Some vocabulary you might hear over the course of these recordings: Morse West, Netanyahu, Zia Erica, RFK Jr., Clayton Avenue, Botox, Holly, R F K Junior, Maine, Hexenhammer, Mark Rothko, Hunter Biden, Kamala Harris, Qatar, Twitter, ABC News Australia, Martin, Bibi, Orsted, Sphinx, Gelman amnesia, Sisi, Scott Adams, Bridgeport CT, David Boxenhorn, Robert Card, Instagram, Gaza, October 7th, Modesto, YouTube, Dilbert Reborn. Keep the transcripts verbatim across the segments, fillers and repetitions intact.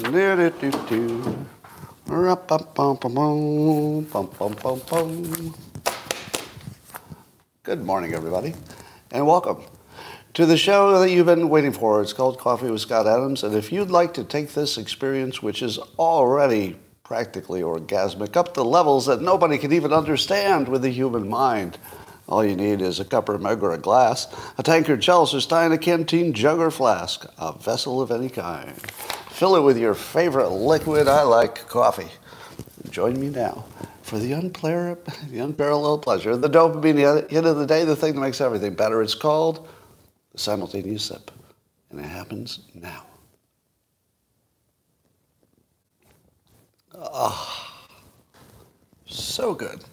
Good morning, everybody, and welcome to the show that you've been waiting for. It's called Coffee with Scott Adams, and if you'd like to take this experience, which is already practically orgasmic, up to levels that nobody can even understand with the human mind, all you need is a cup or mug or a glass, a tankard, chalice or stein, a canteen, jug or flask, a vessel of any kind. Fill it with your favorite liquid. I like coffee. Join me now for the, unpar the unparalleled pleasure, the dopamine hit of the day, the thing that makes everything better. It's called the simultaneous sip, and it happens now. Ah, oh, so good.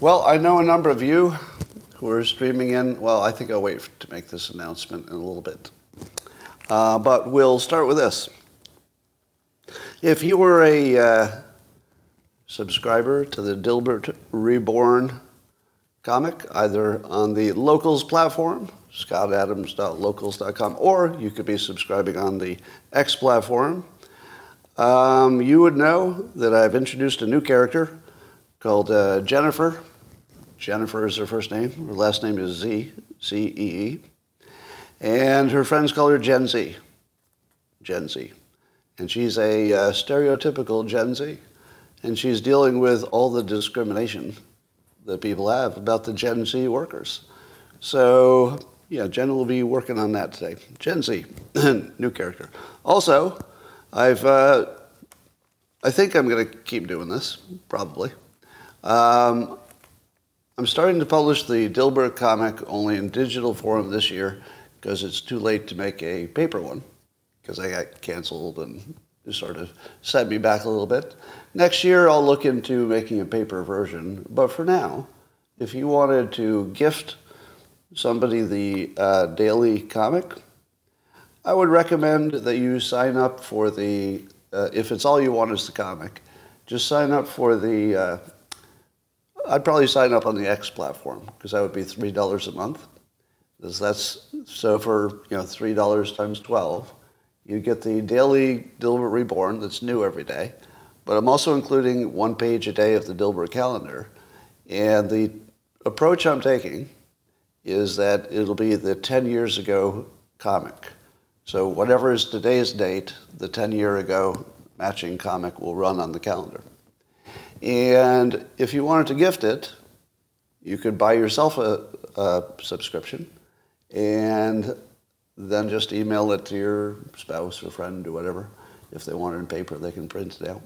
Well, I know a number of you who are streaming in. Well, I think I'll wait to make this announcement in a little bit. Uh, but we'll start with this. If you were a uh, subscriber to the Dilbert Reborn comic, either on the Locals platform, scott adams dot locals dot com, or you could be subscribing on the X platform, um, you would know that I've introduced a new character called uh, Jennifer. Jennifer is her first name. Her last name is Z, C E E. And her friends call her Gen Z. Gen Z. And she's a uh, stereotypical Gen Z. And she's dealing with all the discrimination that people have about the Gen Z workers. So, yeah, Jen will be working on that today. Gen Z, new character. Also, I've, uh, I think I'm going to keep doing this, probably. Um, I'm starting to publish the Dilbert comic only in digital form this year because it's too late to make a paper one because I got canceled and sort of set me back a little bit. Next year, I'll look into making a paper version. But for now, if you wanted to gift somebody the uh, daily comic, I would recommend that you sign up for the, uh, if it's all you want is the comic, just sign up for the... Uh, I'd probably sign up on the X platform because that would be three dollars a month. That's so for you know three dollars times twelve, you get the daily Dilbert Reborn that's new every day. But I'm also including one page a day of the Dilbert calendar, and the approach I'm taking is that it'll be the ten years ago comic. So whatever is today's date, the ten year ago matching comic will run on the calendar. And if you wanted to gift it, you could buy yourself a, a subscription and then just email it to your spouse or friend or whatever. If they want it in paper, they can print it out.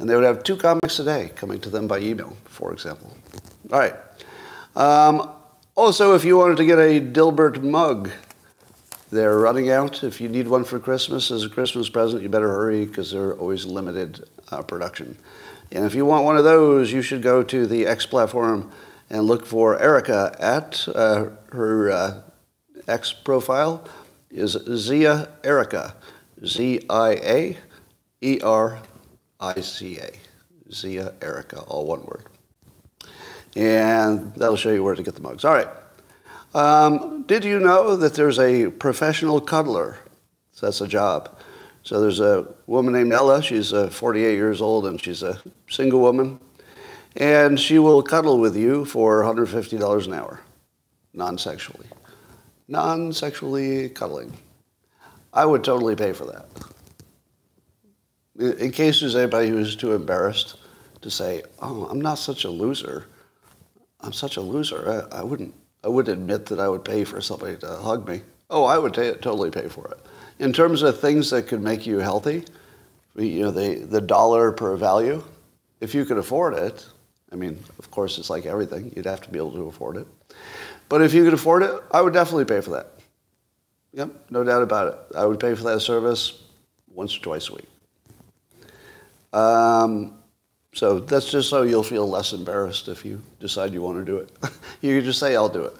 And they would have two comics a day coming to them by email, for example. All right. Um, also, if you wanted to get a Dilbert mug, they're running out. If you need one for Christmas as a Christmas present, you better hurry because they're always limited uh, production. And if you want one of those, you should go to the X platform and look for Erica at uh, her uh, X profile is Zia Erica, Z I A E R I C A, Zia Erica, all one word. And that'll show you where to get the mugs. All right. Um, did you know that there's a professional cuddler? So that's a job. So there's a woman named Ella. She's uh, forty-eight years old, and she's a single woman. And she will cuddle with you for one hundred fifty dollars an hour, non-sexually. Non-sexually cuddling. I would totally pay for that. In case there's anybody who's too embarrassed to say, oh, I'm not such a loser. I'm such a loser. I, I wouldn't I would admit that I would pay for somebody to hug me. Oh, I would totally pay for it. In terms of things that could make you healthy, you know, the, the dollar per value, if you could afford it, I mean, of course, it's like everything. You'd have to be able to afford it. But if you could afford it, I would definitely pay for that. Yep, no doubt about it. I would pay for that service once or twice a week. Um, so that's just so you'll feel less embarrassed if you decide you want to do it. You could just say, I'll do it.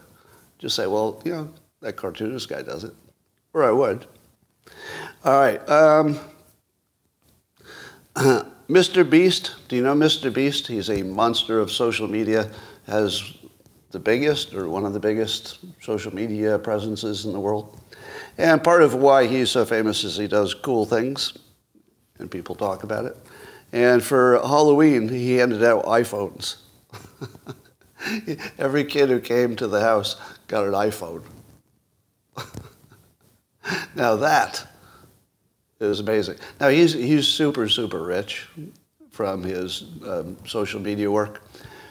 Just say, well, you know, that cartoonist guy does it. Or I would. All right. Um, Mister Beast. Do you know Mister Beast? He's a monster of social media, has the biggest or one of the biggest social media presences in the world. And part of why he's so famous is he does cool things, and people talk about it. And for Halloween, he handed out iPhones. Every kid who came to the house got an iPhone. Now that is amazing. Now he's, he's super, super rich from his um, social media work.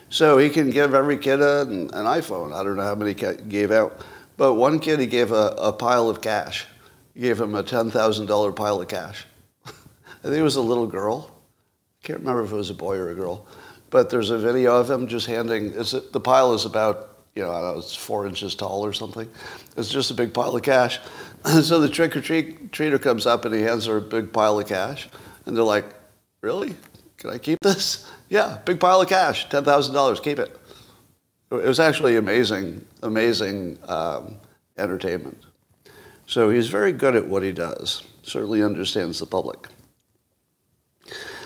So he can give every kid a, an iPhone. I don't know how many he gave out. But one kid, he gave a, a pile of cash. He gave him a ten thousand dollar pile of cash. I think it was a little girl. I can't remember if it was a boy or a girl. But there's a video of him just handing, it's, the pile is about, you know, I don't know, it's four inches tall or something. It's just a big pile of cash. So the trick-or-treater comes up and he hands her a big pile of cash. And they're like, really? Can I keep this? Yeah, big pile of cash, ten thousand dollars, keep it. It was actually amazing, amazing um, entertainment. So he's very good at what he does, certainly understands the public.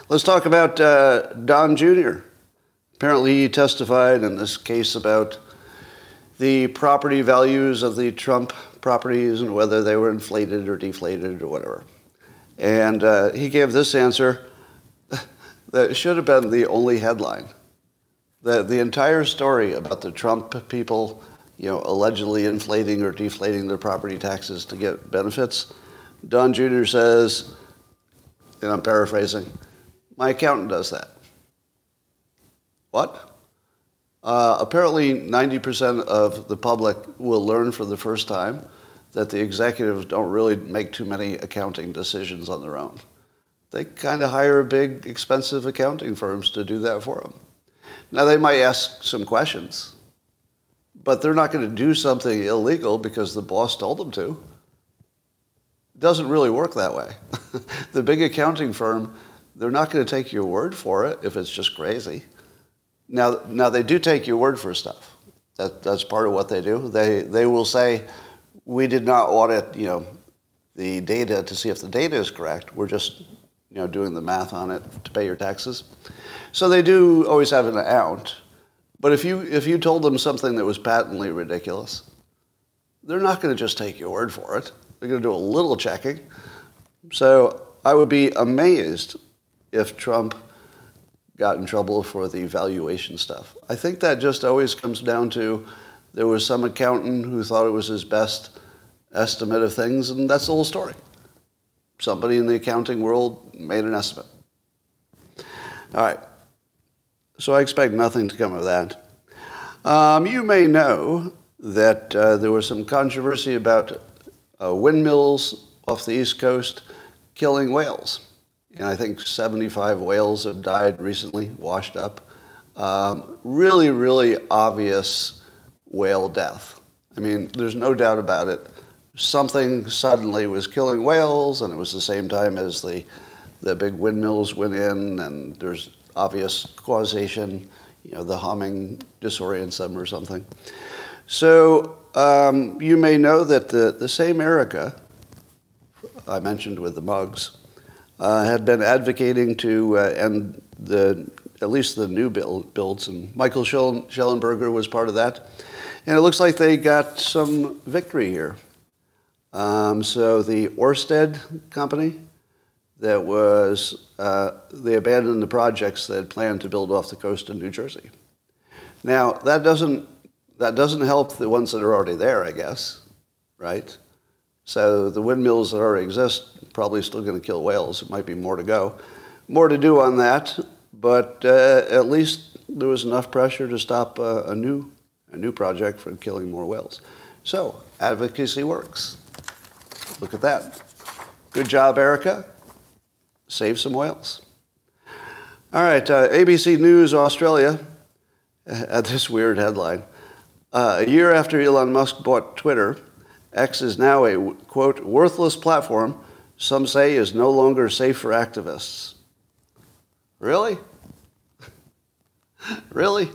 Let's talk about uh, Don Junior Apparently he testified in this case about the property values of the Trump properties and whether they were inflated or deflated or whatever. And uh, he gave this answer that should have been the only headline. The, the entire story about the Trump people, you know, allegedly inflating or deflating their property taxes to get benefits. Don Junior says, and I'm paraphrasing, my accountant does that. What? Uh, apparently ninety percent of the public will learn for the first time that the executives don't really make too many accounting decisions on their own. They kind of hire big, expensive accounting firms to do that for them. Now, they might ask some questions, but they're not going to do something illegal because the boss told them to. It doesn't really work that way. The big accounting firm, they're not going to take your word for it if it's just crazy. Now, now they do take your word for stuff. That, that's part of what they do. They, they will say, we did not audit, you know, the data to see if the data is correct. We're just, you know, doing the math on it to pay your taxes. So they do always have an out. But if you, if you told them something that was patently ridiculous, they're not going to just take your word for it. They're going to do a little checking. So I would be amazed if Trump got in trouble for the valuation stuff. I think that just always comes down to there was some accountant who thought it was his best estimate of things, and that's the whole story. Somebody in the accounting world made an estimate. All right. So I expect nothing to come of that. Um, you may know that uh, there was some controversy about uh, windmills off the East Coast killing whales. And I think seventy-five whales have died recently, washed up. Um, really, really obvious whale death. I mean, there's no doubt about it. Something suddenly was killing whales, and it was the same time as the, the big windmills went in, and there's obvious causation, you know, the humming disorients them or something. So um, you may know that the, the same Erica I mentioned with the mugs uh, had been advocating to uh, end the, at least the new build, builds, and Michael Schellenberger was part of that. And it looks like they got some victory here. Um, so the Orsted company, that was, uh, they abandoned the projects they had planned to build off the coast of New Jersey. Now, that doesn't, that doesn't help the ones that are already there, I guess, right? So the windmills that already exist probably still going to kill whales. It might be more to go. More to do on that, but uh, at least there was enough pressure to stop uh, a, new, a new project from killing more whales. So advocacy works. Look at that. Good job, Erica. Save some whales. All right, uh, A B C News Australia had this weird headline. Uh, a year after Elon Musk bought Twitter, X is now a, quote, worthless platform some say is no longer safe for activists. Really? Really?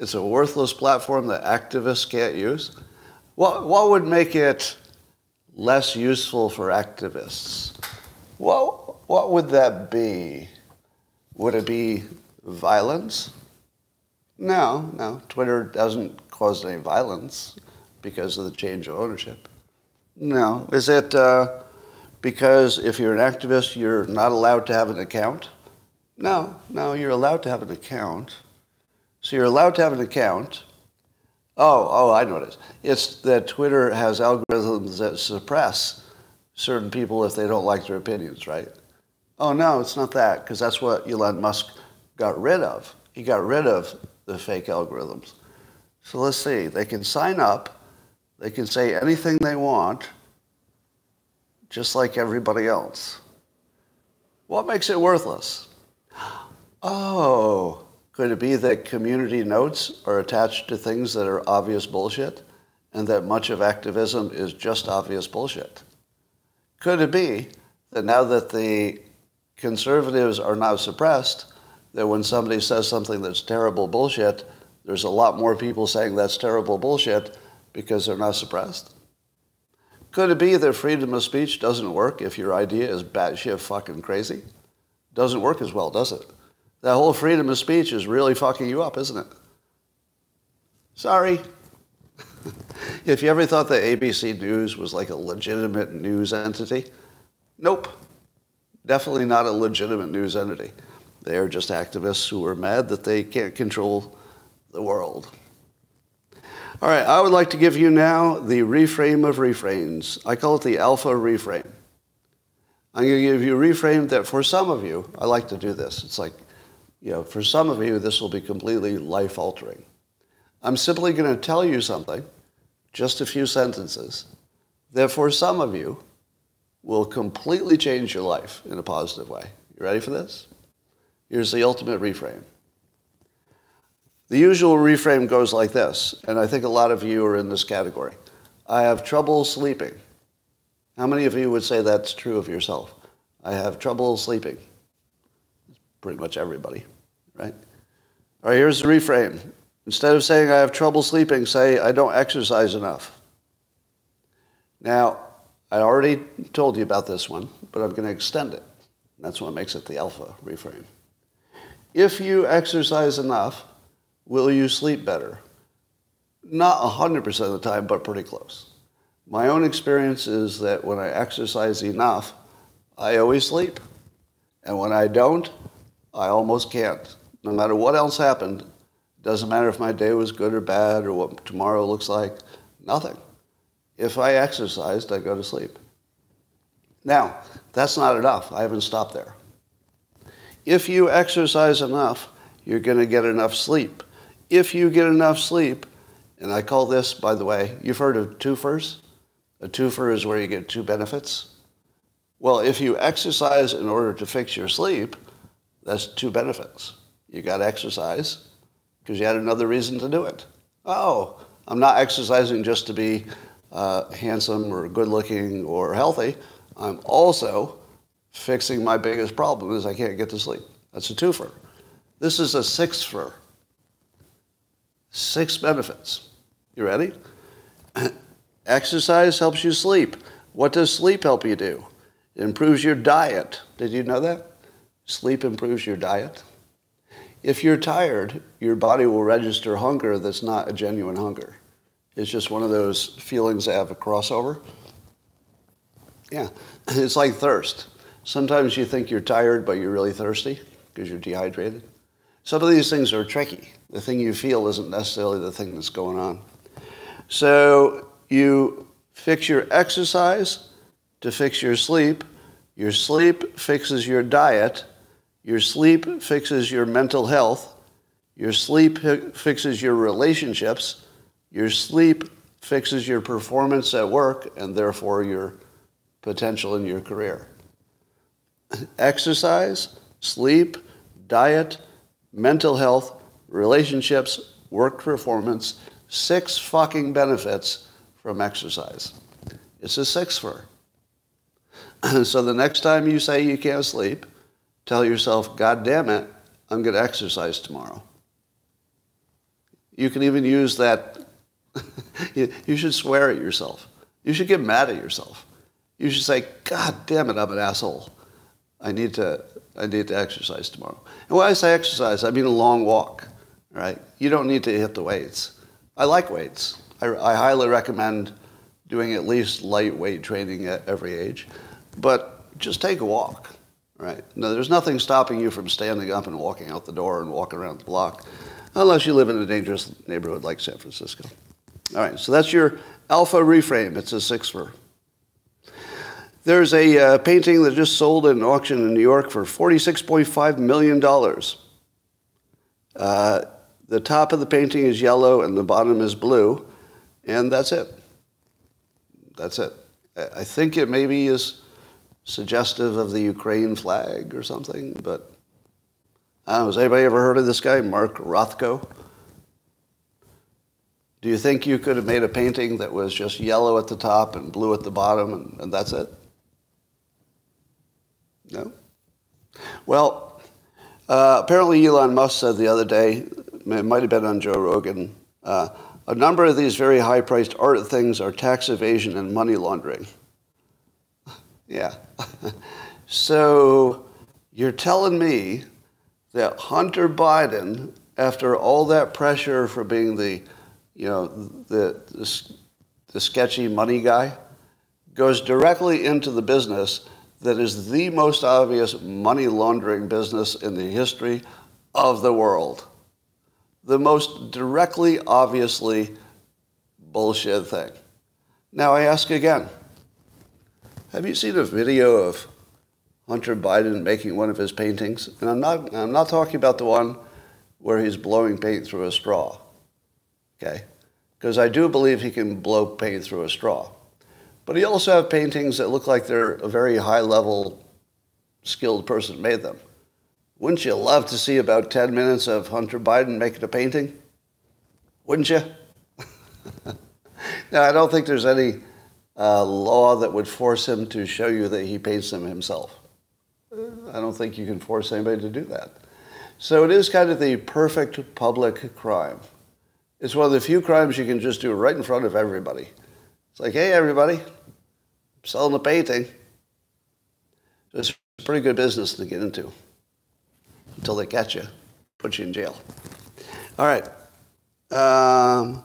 It's a worthless platform that activists can't use? What, what would make it less useful for activists? Whoa. What would that be? Would it be violence? No, no. Twitter doesn't cause any violence because of the change of ownership. No. Is it uh, because if you're an activist, you're not allowed to have an account? No. No, you're allowed to have an account. So you're allowed to have an account. Oh, oh, I know what it is. It's that Twitter has algorithms that suppress certain people if they don't like their opinions, right? Oh, no, it's not that, because that's what Elon Musk got rid of. He got rid of the fake algorithms. So let's see. They can sign up. They can say anything they want, just like everybody else. What makes it worthless? Oh, could it be that community notes are attached to things that are obvious bullshit and that much of activism is just obvious bullshit? Could it be that now that the conservatives are now suppressed, that when somebody says something that's terrible bullshit, there's a lot more people saying that's terrible bullshit because they're not suppressed? Could it be that freedom of speech doesn't work if your idea is batshit fucking crazy? Doesn't work as well, does it? That whole freedom of speech is really fucking you up, isn't it? Sorry. If you ever thought that A B C News was like a legitimate news entity, nope. Definitely not a legitimate news entity. They are just activists who are mad that they can't control the world. All right, I would like to give you now the reframe of reframes. I call it the alpha reframe. I'm going to give you a reframe that for some of you, I like to do this. It's like, you know, for some of you, this will be completely life-altering. I'm simply going to tell you something, just a few sentences, that for some of you will completely change your life in a positive way. You ready for this? Here's the ultimate reframe. The usual reframe goes like this, and I think a lot of you are in this category. I have trouble sleeping. How many of you would say that's true of yourself? I have trouble sleeping. Pretty much everybody, right? All right, here's the reframe. Instead of saying I have trouble sleeping, say I don't exercise enough. Now, I already told you about this one, but I'm going to extend it. That's what makes it the alpha reframe. If you exercise enough, will you sleep better? Not one hundred percent of the time, but pretty close. My own experience is that when I exercise enough, I always sleep. And when I don't, I almost can't. No matter what else happened, doesn't matter if my day was good or bad or what tomorrow looks like, nothing. If I exercised, I go to sleep. Now, that's not enough. I haven't stopped there. If you exercise enough, you're going to get enough sleep. If you get enough sleep, and I call this, by the way, you've heard of twofers? A twofer is where you get two benefits. Well, if you exercise in order to fix your sleep, that's two benefits. You got to exercise because you had another reason to do it. Oh, I'm not exercising just to be uh, handsome or good-looking or healthy. I'm also fixing my biggest problem is I can't get to sleep. That's a twofer. This is a sixfer. Six benefits. You ready? Exercise helps you sleep. What does sleep help you do? It improves your diet. Did you know that? Sleep improves your diet. If you're tired, your body will register hunger that's not a genuine hunger. It's just one of those feelings that have a crossover. Yeah, it's like thirst. Sometimes you think you're tired, but you're really thirsty because you're dehydrated. Some of these things are tricky. The thing you feel isn't necessarily the thing that's going on. So you fix your exercise to fix your sleep. Your sleep fixes your diet. Your sleep fixes your mental health. Your sleep fixes your relationships. Your sleep fixes your performance at work and therefore your potential in your career. Exercise, sleep, diet, mental health, relationships, work performance, six fucking benefits from exercise. It's a sixfer. So the next time you say you can't sleep, tell yourself, God damn it, I'm going to exercise tomorrow. You can even use that. You should swear at yourself. You should get mad at yourself. You should say, God damn it, I'm an asshole. I need to, I need to exercise tomorrow. And when I say exercise, I mean a long walk. Right? You don't need to hit the weights. I like weights. I, I highly recommend doing at least lightweight training at every age. But just take a walk, right? No, there's nothing stopping you from standing up and walking out the door and walking around the block, unless you live in a dangerous neighborhood like San Francisco. All right, so that's your alpha reframe. It's a sixfer. There's a uh, painting that just sold at an auction in New York for forty-six point five million dollars. Uh, the top of the painting is yellow and the bottom is blue, and that's it. That's it. I think it maybe is suggestive of the Ukraine flag or something, but I don't know. Has anybody ever heard of this guy, Mark Rothko? Do you think you could have made a painting that was just yellow at the top and blue at the bottom, and, and that's it? No? Well, uh, apparently Elon Musk said the other day, it might have been on Joe Rogan, uh, a number of these very high-priced art things are tax evasion and money laundering. Yeah. So you're telling me that Hunter Biden, after all that pressure for being the you know, the, the, the sketchy money guy, goes directly into the business that is the most obvious money laundering business in the history of the world. The most directly, obviously bullshit thing. Now I ask again, have you seen a video of Hunter Biden making one of his paintings? And I'm not, I'm not talking about the one where he's blowing paint through a straw. Okay, because I do believe he can blow paint through a straw. But he also have paintings that look like they're a very high-level skilled person made them. Wouldn't you love to see about ten minutes of Hunter Biden making a painting? Wouldn't you? Now, I don't think there's any uh, law that would force him to show you that he paints them himself. I don't think you can force anybody to do that. So it is kind of the perfect public crime. It's one of the few crimes you can just do right in front of everybody. It's like, hey, everybody, I'm selling a painting. It's a pretty good business to get into until they catch you, put you in jail. All right. Um,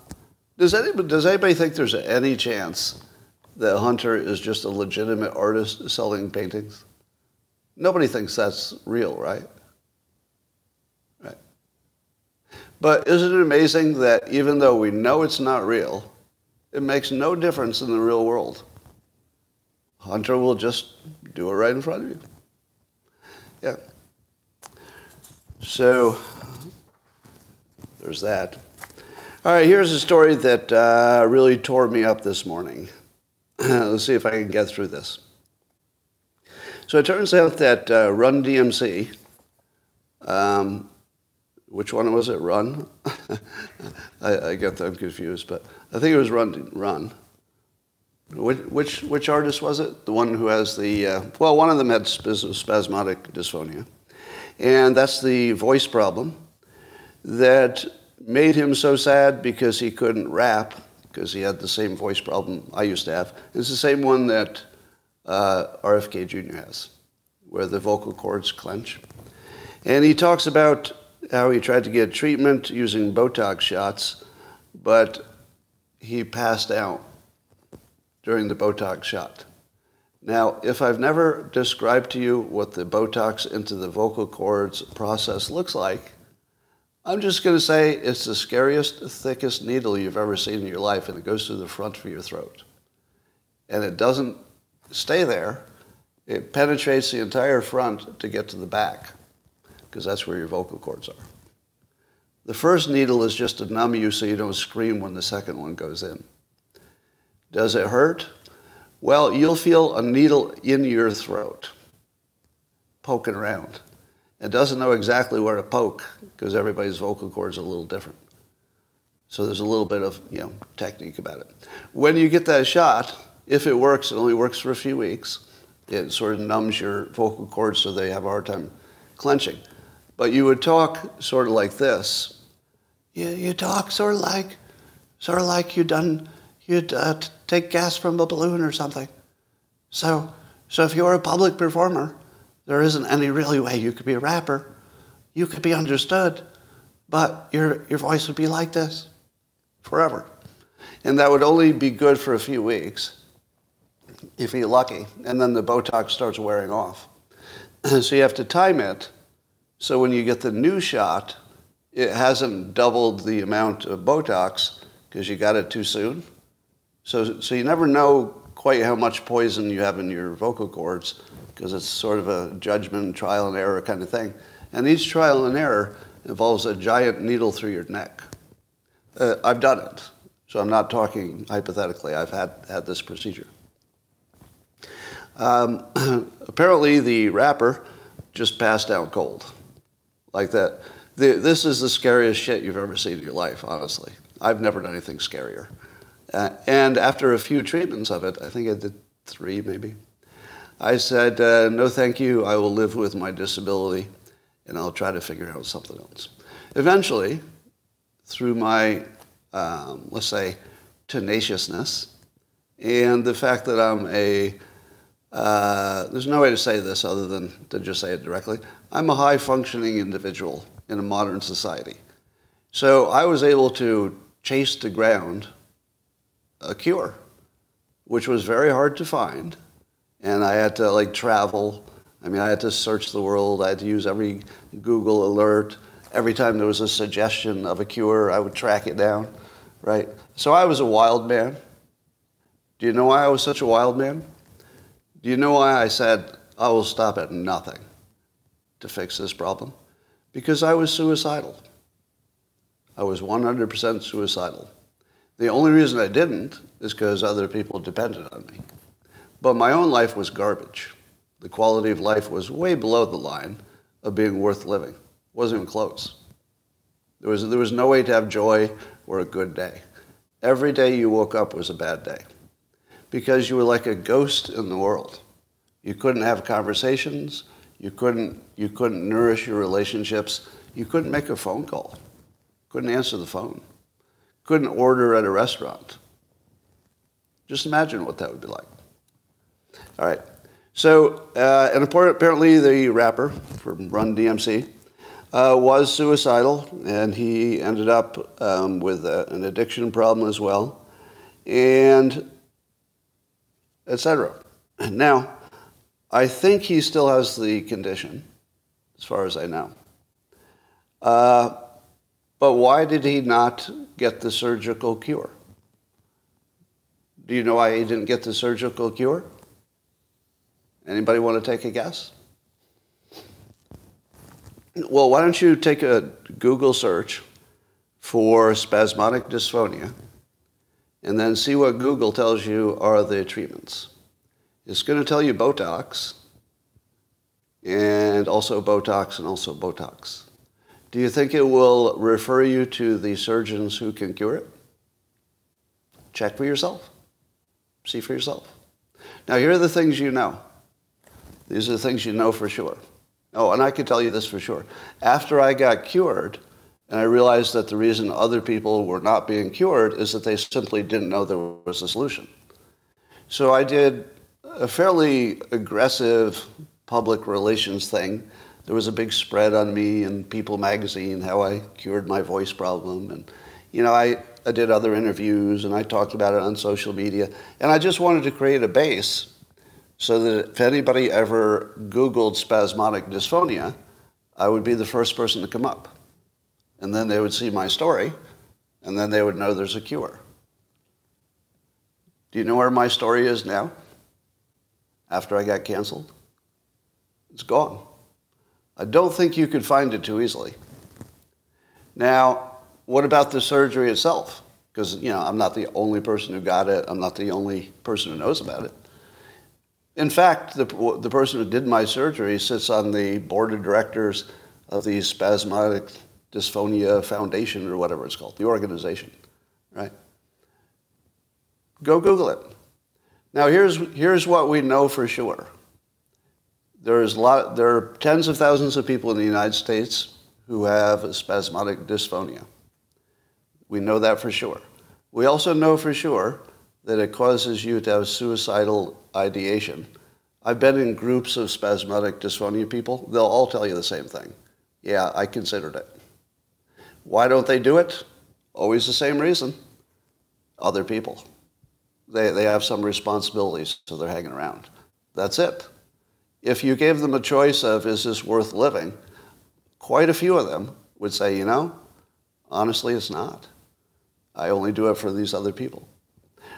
does anybody, does anybody think there's any chance that Hunter is just a legitimate artist selling paintings? Nobody thinks that's real, right? But isn't it amazing that even though we know it's not real, it makes no difference in the real world? Hunter will just do it right in front of you. Yeah. So there's that. All right, here's a story that uh, really tore me up this morning. Let's see if I can get through this. So it turns out that uh, Run D M C... Um, Which one was it? Run? I, I get them confused, but I think it was Run. Run. Which which, which artist was it? The one who has the uh, well, one of them had sp- spasmodic dysphonia, and that's the voice problem that made him so sad because he couldn't rap because he had the same voice problem I used to have. It's the same one that uh, R F K Junior has, where the vocal cords clench, and he talks about how he tried to get treatment using Botox shots, but he passed out during the Botox shot. Now, if I've never described to you what the Botox into the vocal cords process looks like, I'm just going to say it's the scariest, thickest needle you've ever seen in your life, and it goes through the front of your throat. And it doesn't stay there. It penetrates the entire front to get to the back, because that's where your vocal cords are. The first needle is just to numb you so you don't scream when the second one goes in. Does it hurt? Well, you'll feel a needle in your throat, poking around. It doesn't know exactly where to poke, because everybody's vocal cords are a little different. So there's a little bit of, you know, technique about it. When you get that shot, if it works, it only works for a few weeks. It sort of numbs your vocal cords so they have a hard time clenching. But you would talk sort of like this. You, you talk sort of like, sort of like you done, you'd uh, t- take gas from a balloon or something. So, so if you're a public performer, there isn't any really way you could be a rapper. You could be understood, but your your voice would be like this forever. And that would only be good for a few weeks, if you're lucky. And then the Botox starts wearing off. So you have to time it so when you get the new shot, it hasn't doubled the amount of Botox because you got it too soon. So, so you never know quite how much poison you have in your vocal cords because it's sort of a judgment, trial and error kind of thing. And each trial and error involves a giant needle through your neck. Uh, I've done it, so I'm not talking hypothetically. I've had, had this procedure. Um, apparently, the rapper just passed out cold like that. The, this is the scariest shit you've ever seen in your life, honestly. I've never done anything scarier. Uh, and after a few treatments of it, I think I did three maybe, I said, uh, no thank you, I will live with my disability and I'll try to figure out something else. Eventually, through my, um, let's say, tenaciousness and the fact that I'm a, uh, there's no way to say this other than to just say it directly, I'm a high-functioning individual in a modern society. So I was able to chase to ground a cure, which was very hard to find. And I had to like travel. I mean, I had to search the world. I had to use every Google alert. Every time there was a suggestion of a cure, I would track it down, right? So I was a wild man. Do you know why I was such a wild man? Do you know why I said, I will stop at nothing to fix this problem? Because I was suicidal. I was one hundred percent suicidal. The only reason I didn't is because other people depended on me. But my own life was garbage. The quality of life was way below the line of being worth living. It wasn't even close. There was, there was no way to have joy or a good day. Every day you woke up was a bad day because you were like a ghost in the world. You couldn't have conversations. You couldn't, you couldn't nourish your relationships. You couldn't make a phone call. Couldn't answer the phone. Couldn't order at a restaurant. Just imagine what that would be like. All right. So, uh, and apparently the rapper from Run D M C uh, was suicidal, and he ended up um, with a, an addiction problem as well, and et cetera. Now, I think he still has the condition, as far as I know. Uh, but why did he not get the surgical cure? Do you know why he didn't get the surgical cure? Anybody want to take a guess? Well, why don't you take a Google search for spasmodic dysphonia and then see what Google tells you are the treatments. It's going to tell you Botox and also Botox and also Botox. Do you think it will refer you to the surgeons who can cure it? Check for yourself. See for yourself. Now, here are the things you know. These are the things you know for sure. Oh, and I can tell you this for sure. After I got cured, and I realized that the reason other people were not being cured is that they simply didn't know there was a solution. So I did a fairly aggressive public relations thing. There was a big spread on me in People magazine, how I cured my voice problem. And, you know, I, I did other interviews, and I talked about it on social media. And I just wanted to create a base so that if anybody ever Googled spasmodic dysphonia, I would be the first person to come up. And then they would see my story, and then they would know there's a cure. Do you know where my story is now, after I got canceled? It's gone. I don't think you could find it too easily. Now, what about the surgery itself? Because, you know, I'm not the only person who got it. I'm not the only person who knows about it. In fact, the, the person who did my surgery sits on the board of directors of the Spasmodic Dysphonia Foundation or whatever it's called, the organization, right? Go Google it. Now, here's, here's what we know for sure. There is a lot, there are tens of thousands of people in the United States who have spasmodic dysphonia. We know that for sure. We also know for sure that it causes you to have suicidal ideation. I've been in groups of spasmodic dysphonia people. They'll all tell you the same thing. Yeah, I considered it. Why don't they do it? Always the same reason. other people. They, they have some responsibilities, so they're hanging around. That's it. If you gave them a choice of, is this worth living, quite a few of them would say, you know, honestly, it's not. I only do it for these other people.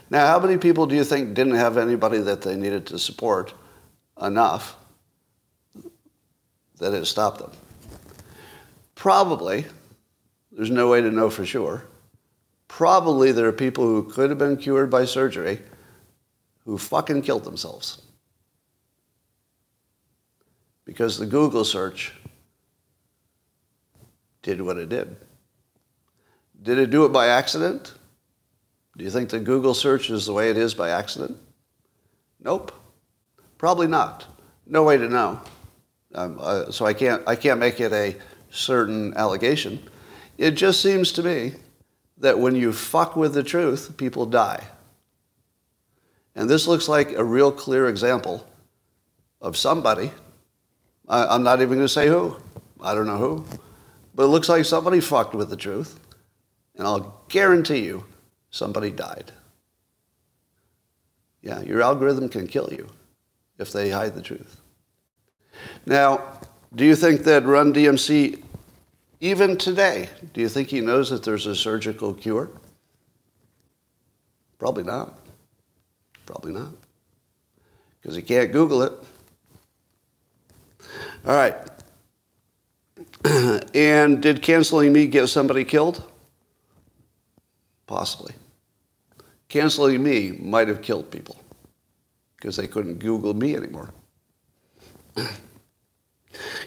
Now, how many people do you think didn't have anybody that they needed to support enough that it stopped them? Probably, there's no way to know for sure, probably there are people who could have been cured by surgery who fucking killed themselves. Because the Google search did what it did. Did it do it by accident? Do you think the Google search is the way it is by accident? Nope. Probably not. No way to know. Um, uh, so I can't, I can't make it a certain allegation. It just seems to me that when you fuck with the truth, people die. And this looks like a real clear example of somebody. I, I'm not even going to say who. I don't know who. But it looks like somebody fucked with the truth. And I'll guarantee you somebody died. Yeah, your algorithm can kill you if they hide the truth. Now, do you think that Run D M C, even today, do you think he knows that there's a surgical cure? Probably not. Probably not. Because he can't Google it. All right. And did canceling me get somebody killed? Possibly. Canceling me might have killed people because they couldn't Google me anymore.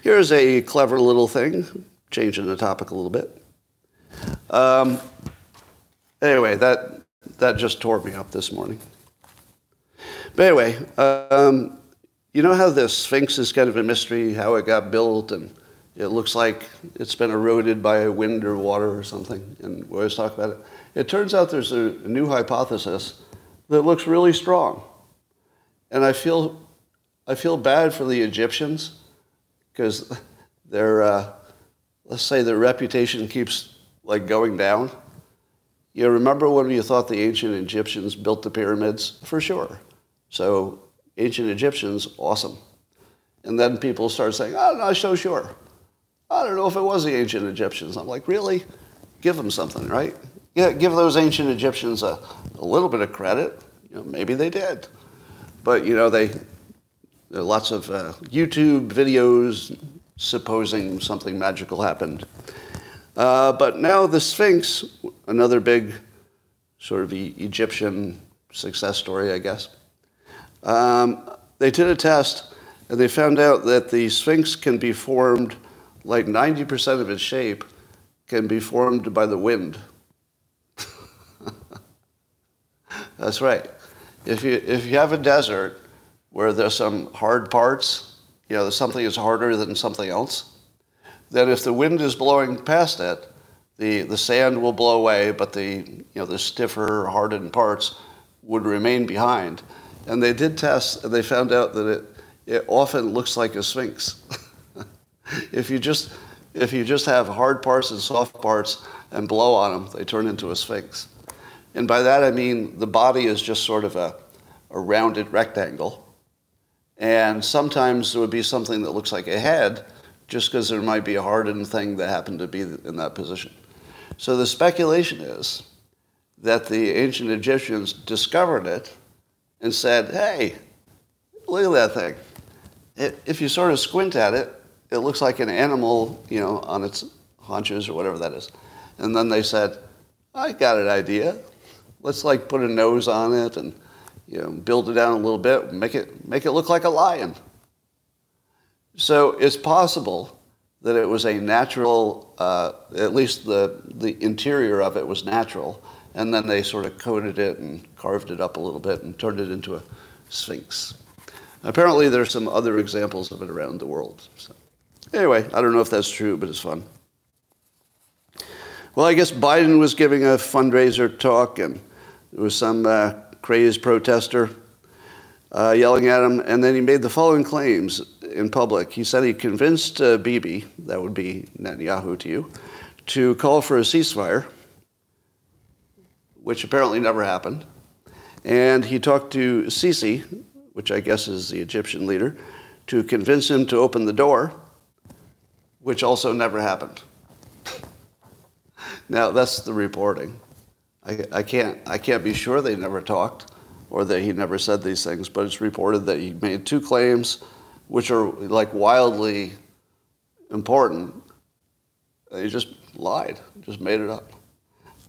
Here's a clever little thing, changing the topic a little bit. Um, anyway, that that just tore me up this morning. But anyway, um, you know how the Sphinx is kind of a mystery, how it got built, and it looks like it's been eroded by wind or water or something, and we always talk about it. It turns out there's a new hypothesis that looks really strong. And I feel, I feel bad for the Egyptians because their, uh, let's say their reputation keeps like going down. You remember when you thought the ancient Egyptians built the pyramids? For sure. So ancient Egyptians, awesome. And then people start saying, oh, I'm not so sure. I don't know if it was the ancient Egyptians. I'm like, really? Give them something, right? Yeah, give those ancient Egyptians a, a little bit of credit. You know, maybe they did. But, you know, they there are lots of uh, YouTube videos supposing something magical happened. Uh, but now the Sphinx, another big sort of e- Egyptian success story, I guess. Um, they did a test, and they found out that the Sphinx can be formed like ninety percent of its shape can be formed by the wind. That's right. If you if you have a desert where there's some hard parts, you know, something is harder than something else, then if the wind is blowing past it, the, the sand will blow away, but the, you know, the stiffer, hardened parts would remain behind. And they did tests, and they found out that it, it often looks like a Sphinx. If you just if you just have hard parts and soft parts and blow on them, they turn into a Sphinx. And by that I mean the body is just sort of a, a rounded rectangle. And sometimes there would be something that looks like a head just because there might be a hardened thing that happened to be in that position. So the speculation is that the ancient Egyptians discovered it and said, hey, look at that thing. It, if you sort of squint at it, it looks like an animal, you know, on its haunches or whatever that is. And then they said, I got an idea. Let's like put a nose on it and, you know, build it down a little bit, make it, make it look like a lion. So it's possible that it was a natural, uh, at least the, the interior of it was natural. And then they sort of coated it and carved it up a little bit and turned it into a Sphinx. Apparently there's some other examples of it around the world. So. Anyway, I don't know if that's true, but it's fun. Well, I guess Biden was giving a fundraiser talk, and there was some uh, crazed protester uh, yelling at him, and then he made the following claims in public. He said he convinced uh, Bibi, that would be Netanyahu to you, to call for a ceasefire, which apparently never happened. And he talked to Sisi, which I guess is the Egyptian leader, to convince him to open the door, which also never happened. Now, that's the reporting. I, I, can't, I can't be sure they never talked or that he never said these things, but it's reported that he made two claims which are like wildly important. He just lied, just made it up.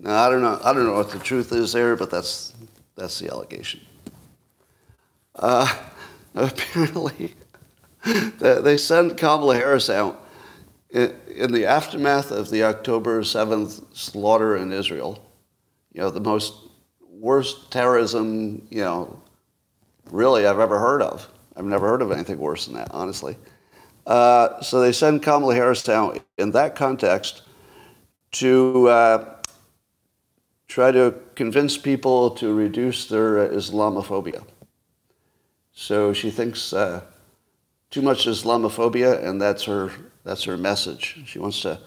Now, I don't know, I don't know what the truth is there, but that's, that's the allegation. Uh, apparently, they sent Kamala Harris out in the aftermath of the October seventh slaughter in Israel, you know, the most worst terrorism, you know, really I've ever heard of. I've never heard of anything worse than that, honestly. Uh, so they send Kamala Harris out in that context to uh, try to convince people to reduce their Islamophobia. So she thinks uh, too much Islamophobia, and that's her that's her message. She wants to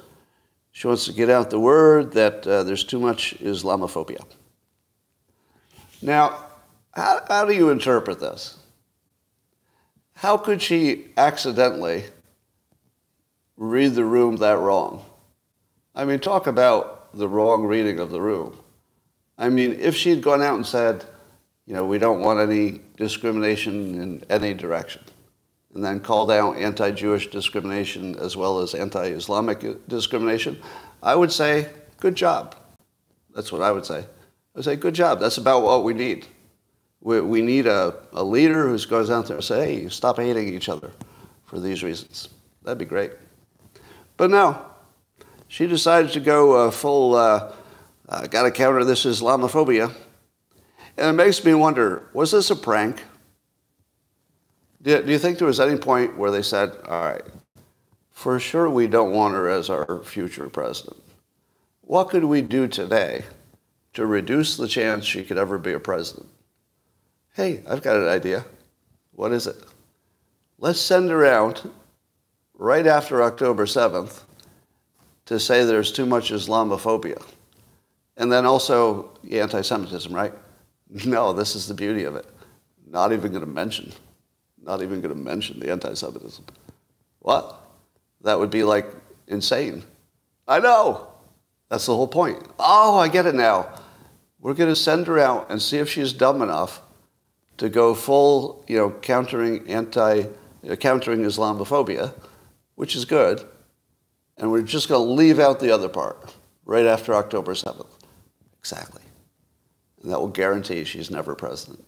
she wants to get out the word that uh, there's too much Islamophobia. Now, how, how do you interpret this? How could she accidentally read the room that wrong? I mean, talk about the wrong reading of the room. I mean, if she'd gone out and said, you know, we don't want any discrimination in any direction, and then called out anti-Jewish discrimination as well as anti-Islamic discrimination, I would say, good job. That's what I would say. I would say, good job. That's about what we need. We, we need a, a leader who goes out there and says, hey, stop hating each other for these reasons. That'd be great. But no, she decided to go uh, full, uh, uh, got to counter this Islamophobia. And it makes me wonder, was this a prank? Do you think there was any point where they said, all right, for sure we don't want her as our future president. What could we do today to reduce the chance she could ever be a president? Hey, I've got an idea. What is it? Let's send her out right after October seventh to say there's too much Islamophobia. And then also anti-Semitism, right? No, this is the beauty of it. Not even going to mention, not even going to mention the anti-Semitism. What? That would be like insane. I know. That's the whole point. Oh, I get it now. We're going to send her out and see if she's dumb enough to go full, you know, countering anti, uh, countering Islamophobia, which is good. And we're just going to leave out the other part right after October seventh. Exactly. And that will guarantee she's never president.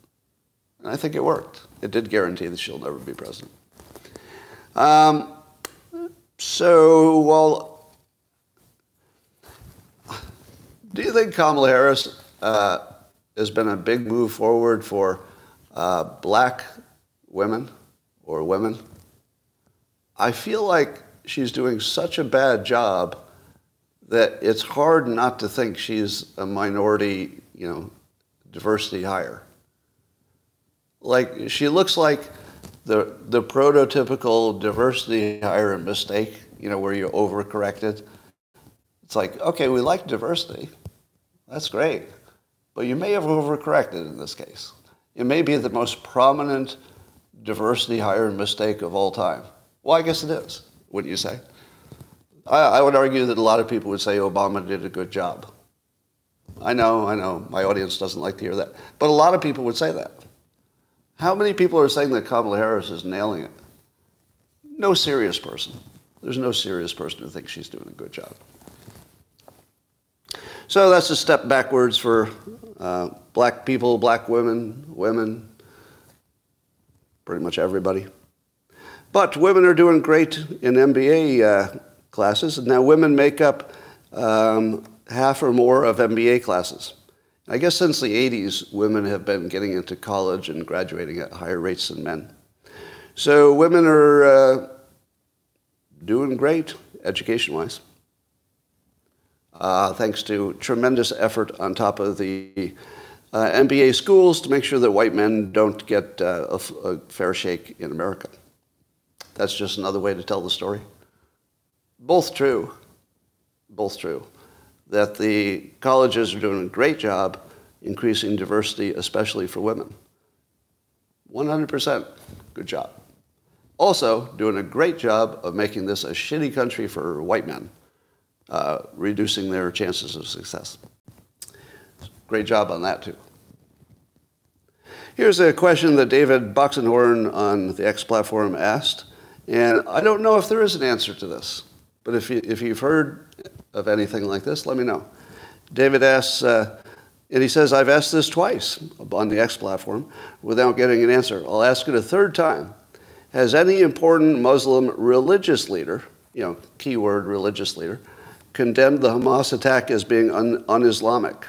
And I think it worked. It did guarantee that she'll never be president. Um, so, well, do you think Kamala Harris uh, has been a big move forward for uh, black women or women? I feel like she's doing such a bad job that it's hard not to think she's a minority, you know, diversity hire. Like, she looks like the the prototypical diversity hire mistake, you know, where you overcorrected. It's like, okay, we like diversity. That's great. But you may have overcorrected in this case. It may be the most prominent diversity hire mistake of all time. Well, I guess it is, wouldn't you say? I, I would argue that a lot of people would say Obama did a good job. I know, I know, my audience doesn't like to hear that. But a lot of people would say that. How many people are saying that Kamala Harris is nailing it? No serious person. There's no serious person who thinks she's doing a good job. So that's a step backwards for uh, black people, black women, women, pretty much everybody. But women are doing great in M B A uh, classes. And now women make up um, half or more of M B A classes. I guess since the eighties, women have been getting into college and graduating at higher rates than men. So women are uh, doing great, education-wise, uh, thanks to tremendous effort on top of the uh, M B A schools to make sure that white men don't get uh, a, f a fair shake in America. That's just another way to tell the story. Both true, both true. That the colleges are doing a great job increasing diversity, especially for women. one hundred percent. Good job. Also, doing a great job of making this a shitty country for white men, uh, reducing their chances of success. Great job on that, too. Here's a question that David Boxenhorn on the X platform asked, and I don't know if there is an answer to this, but if, you, if you've heard of anything like this, let me know. David asks, uh, and he says, I've asked this twice on the X platform without getting an answer. I'll ask it a third time. Has any important Muslim religious leader, you know, keyword religious leader, condemned the Hamas attack as being un- un-Islamic?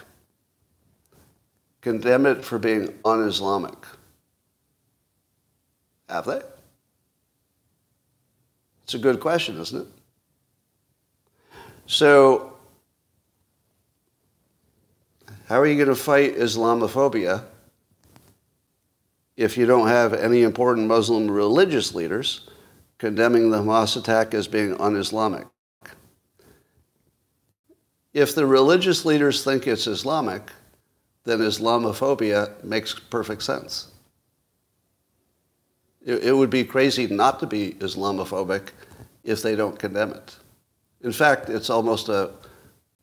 Condemn it for being un-Islamic. Have they? It's a good question, isn't it? So, how are you going to fight Islamophobia if you don't have any important Muslim religious leaders condemning the Hamas attack as being un-Islamic? If the religious leaders think it's Islamic, then Islamophobia makes perfect sense. It, it would be crazy not to be Islamophobic if they don't condemn it. In fact, it's almost a,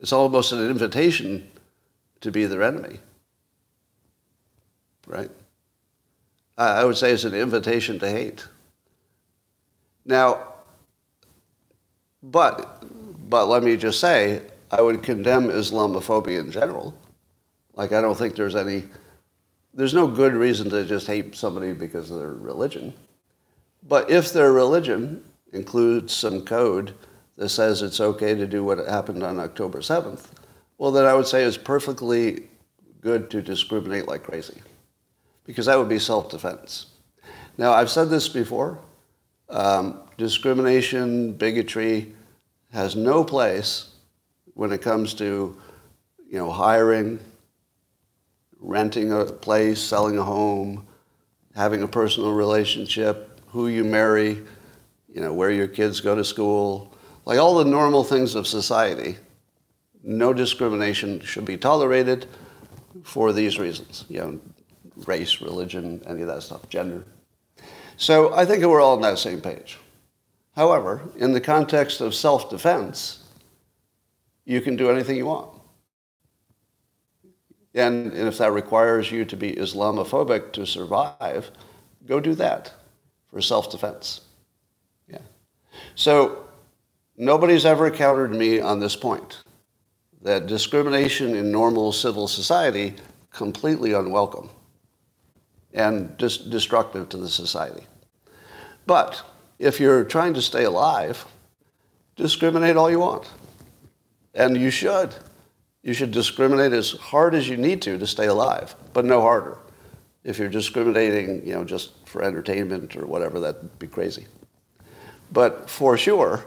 it's almost an invitation to be their enemy, right? I would say it's an invitation to hate. Now, but, but let me just say, I would condemn Islamophobia in general. Like, I don't think there's any, there's no good reason to just hate somebody because of their religion. But if their religion includes some code that says it's okay to do what happened on October seventh, well, then I would say it's perfectly good to discriminate like crazy, because that would be self-defense. Now, I've said this before. Um, discrimination, bigotry has no place when it comes to, you know, hiring, renting a place, selling a home, having a personal relationship, who you marry, you know, where your kids go to school, like all the normal things of society. No discrimination should be tolerated for these reasons, you know, race, religion, any of that stuff, gender. So I think we're all on that same page. However, in the context of self-defense, you can do anything you want. And if that requires you to be Islamophobic to survive, go do that for self-defense. Yeah. So nobody's ever countered me on this point, that discrimination in normal civil society completely unwelcome and dis- destructive to the society. But if you're trying to stay alive, discriminate all you want. And you should. You should discriminate as hard as you need to to stay alive, but no harder. If you're discriminating, you know, just for entertainment or whatever, that'd be crazy. But for sure,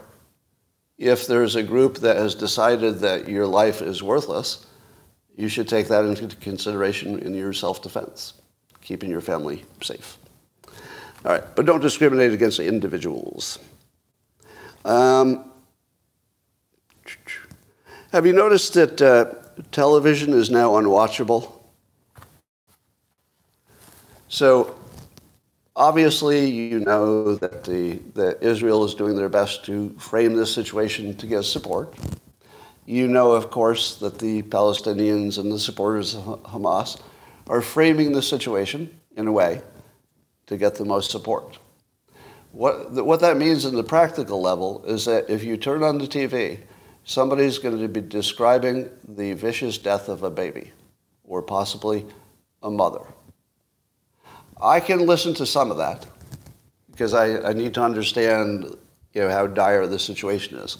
if there's a group that has decided that your life is worthless, you should take that into consideration in your self-defense, keeping your family safe. All right, but don't discriminate against individuals. Um, Have you noticed that uh, television is now unwatchable? So obviously you know that, the, that Israel is doing their best to frame this situation to get support. You know, of course, that the Palestinians and the supporters of Hamas are framing the situation in a way to get the most support. What, what that means in the practical level is that if you turn on the T V, somebody's going to be describing the vicious death of a baby, or possibly a mother. I can listen to some of that, because I, I need to understand, you know, how dire the situation is.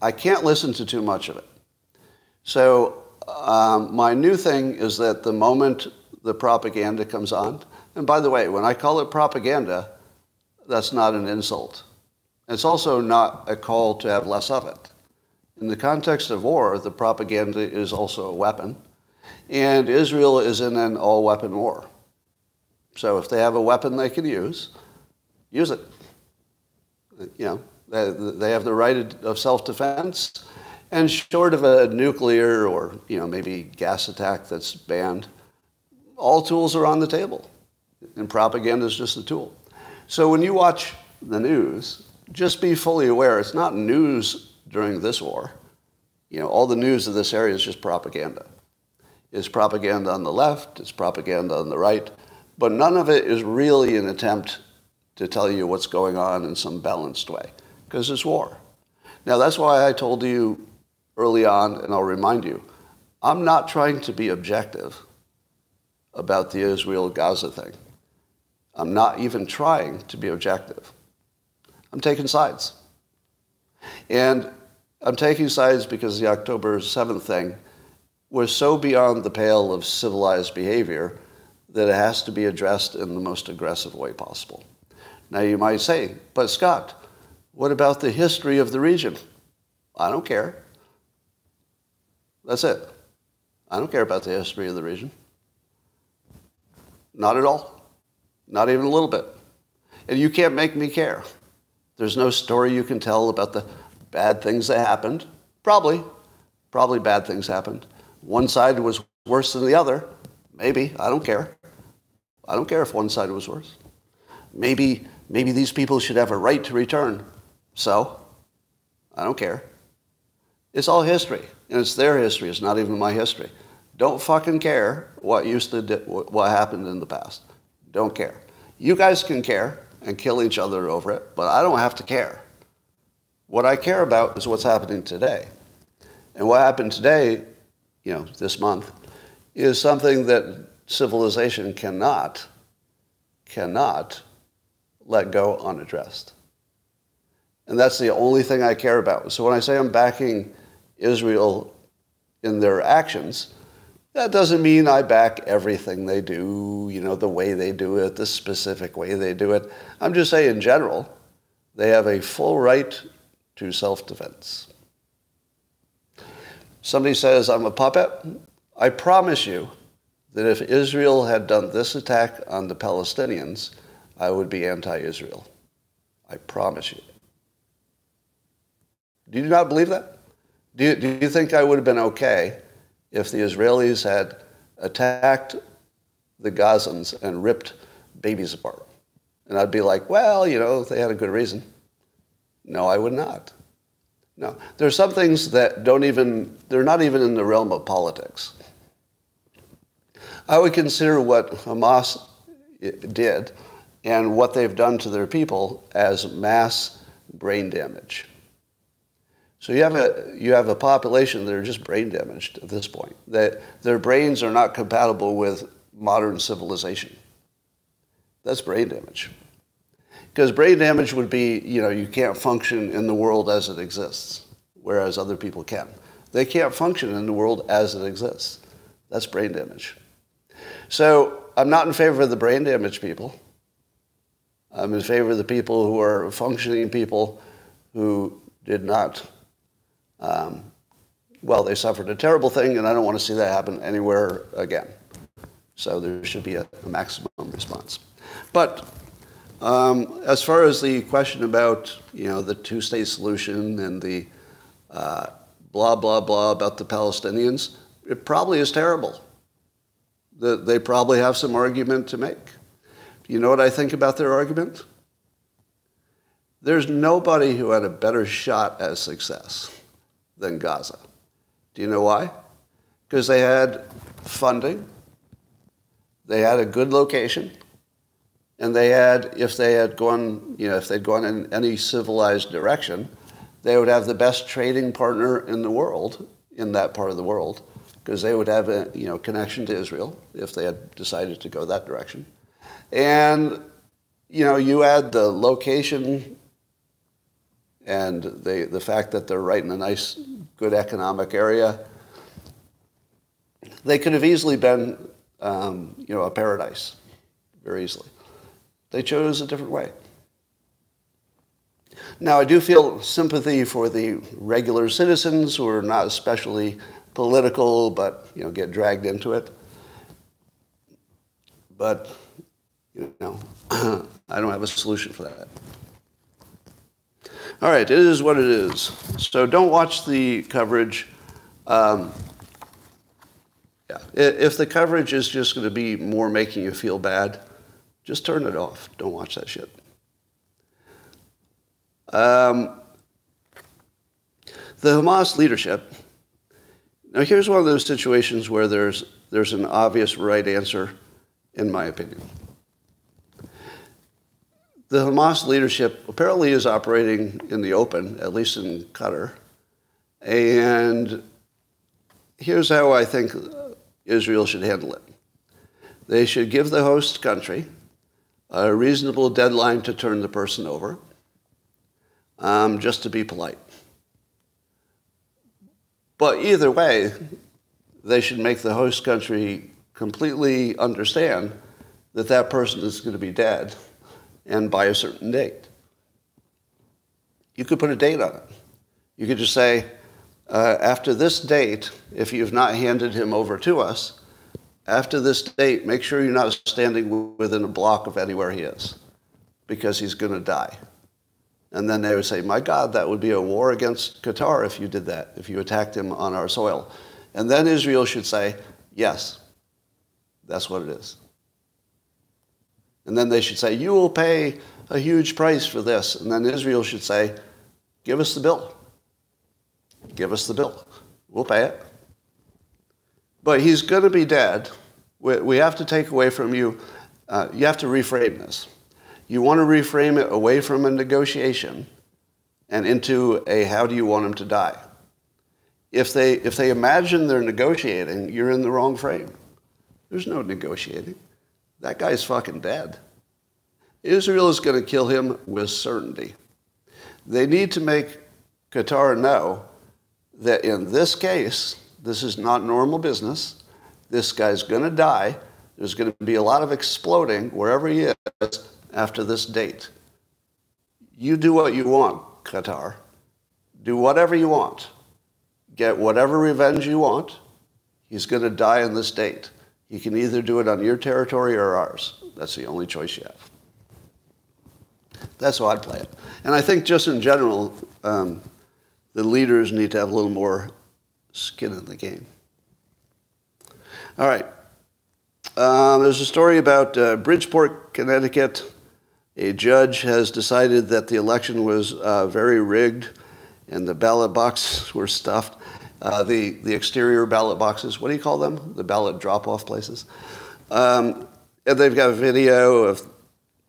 I can't listen to too much of it. So um, my new thing is that the moment the propaganda comes on, and by the way, when I call it propaganda, that's not an insult. It's also not a call to have less of it. In the context of war, the propaganda is also a weapon, and Israel is in an all-weapon war. So if they have a weapon they can use, use it. You know, they have the right of self-defense, And short of a nuclear or, you know, maybe gas attack that's banned, all tools are on the table, and propaganda is just a tool. So when you watch the news, just be fully aware it's not news during this war. You know, all the news of this area is just propaganda. It's propaganda on the left, it's propaganda on the right, but none of it is really an attempt to tell you what's going on in some balanced way, because it's war. Now, that's why I told you early on, and I'll remind you, I'm not trying to be objective about the Israel-Gaza thing. I'm not even trying to be objective. I'm taking sides. And I'm taking sides because the October seventh thing was so beyond the pale of civilized behavior that it has to be addressed in the most aggressive way possible. Now, you might say, but Scott, what about the history of the region? I don't care. That's it. I don't care about the history of the region. Not at all. Not even a little bit. And you can't make me care. There's no story you can tell about the bad things that happened. Probably. Probably bad things happened. One side was worse than the other. Maybe. I don't care. I don't care if one side was worse. Maybe, maybe these people should have a right to return. So, I don't care. It's all history. And it's their history. It's not even my history. Don't fucking care what used to di- what happened in the past. Don't care. You guys can care and kill each other over it, but I don't have to care. What I care about is what's happening today. And what happened today, you know, this month, is something that civilization cannot, cannot let go unaddressed. And that's the only thing I care about. So when I say I'm backing Israel in their actions, that doesn't mean I back everything they do, you know, the way they do it, the specific way they do it. I'm just saying in general, they have a full right to self-defense. Somebody says, I'm a puppet. I promise you that if Israel had done this attack on the Palestinians, I would be anti-Israel. I promise you. Do you not believe that? Do you, do you think I would have been okay if the Israelis had attacked the Gazans and ripped babies apart? And I'd be like, well, you know, they had a good reason. No, I would not. No. There are some things that don't even, they're not even in the realm of politics. I would consider what Hamas did and what they've done to their people as mass brain damage. So you have a you have a population that are just brain damaged at this point. That their brains are not compatible with modern civilization. That's brain damage. Because brain damage would be, you know, you can't function in the world as it exists, whereas other people can. They can't function in the world as it exists. That's brain damage. So I'm not in favor of the brain damaged people. I'm in favor of the people who are functioning people who did not. Um, well, they suffered a terrible thing, and I don't want to see that happen anywhere again. So there should be a, a maximum response. But um, as far as the question about, you know, the two-state solution and the uh, blah, blah, blah about the Palestinians, it probably is terrible. The, they probably have some argument to make. You know what I think about their argument? There's nobody who had a better shot at success than Gaza. Do you know why? Because they had funding, they had a good location, and they had, if they had gone, you know, if they'd gone in any civilized direction, they would have the best trading partner in the world, in that part of the world, because they would have a, you know, connection to Israel if they had decided to go that direction. And, you know, you add the location and the, the fact that they're right in a nice, good economic area, they could have easily been, um, you know, a paradise, very easily. They chose a different way. Now, I do feel sympathy for the regular citizens who are not especially political, but, you know, get dragged into it. But, you know, I don't have a solution for that. All right, it is what it is. So don't watch the coverage. Um, yeah. If the coverage is just going to be more making you feel bad, just turn it off. Don't watch that shit. Um, the Hamas leadership. Now, here's one of those situations where there's there's an obvious right answer, in my opinion. The Hamas leadership apparently is operating in the open, at least in Qatar. And here's how I think Israel should handle it. They should give the host country a reasonable deadline to turn the person over, um, just to be polite. But either way, they should make the host country completely understand that that person is going to be dead, and by a certain date. You could put a date on it. You could just say, uh, after this date, if you've not handed him over to us, after this date, make sure you're not standing within a block of anywhere he is, because he's going to die. And then they would say, my God, that would be a war against Qatar if you did that, if you attacked him on our soil. And then Israel should say, yes, that's what it is. And then they should say, you will pay a huge price for this. And then Israel should say, give us the bill. Give us the bill. We'll pay it. But he's going to be dead. We have to take away from you. Uh, you have to reframe this. You want to reframe it away from a negotiation and into a how do you want him to die. If they, if they imagine they're negotiating, you're in the wrong frame. There's no negotiating. That guy's fucking dead. Israel is going to kill him with certainty. They need to make Qatar know that in this case, this is not normal business. This guy's going to die. There's going to be a lot of exploding wherever he is after this date. You do what you want, Qatar. Do whatever you want. Get whatever revenge you want. He's going to die on this date. You can either do it on your territory or ours. That's the only choice you have. That's how I'd play it. And I think just in general, um, the leaders need to have a little more skin in the game. All right. Um, there's a story about uh, Bridgeport, Connecticut. A judge has decided that the election was uh, very rigged and the ballot boxes were stuffed. Uh, the, the exterior ballot boxes, what do you call them? The ballot drop-off places. Um, and they've got a video of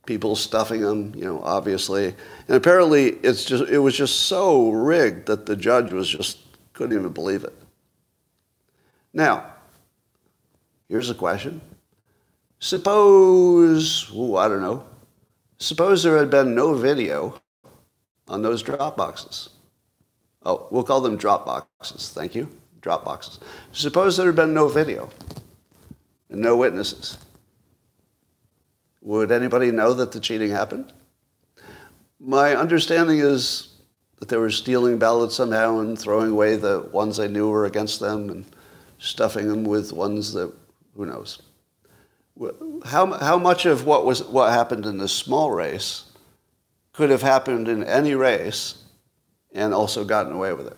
people stuffing them, you know, obviously. And apparently it's just, it was just so rigged that the judge was just couldn't even believe it. Now, here's a question. Suppose, ooh, I don't know, suppose there had been no video on those drop boxes. Oh, we'll call them drop boxes. Thank you. Drop boxes. Suppose there had been no video and no witnesses. Would anybody know that the cheating happened? My understanding is that they were stealing ballots somehow and throwing away the ones they knew were against them and stuffing them with ones that, who knows. How, how much of what, was, what happened in this small race could have happened in any race and also gotten away with it?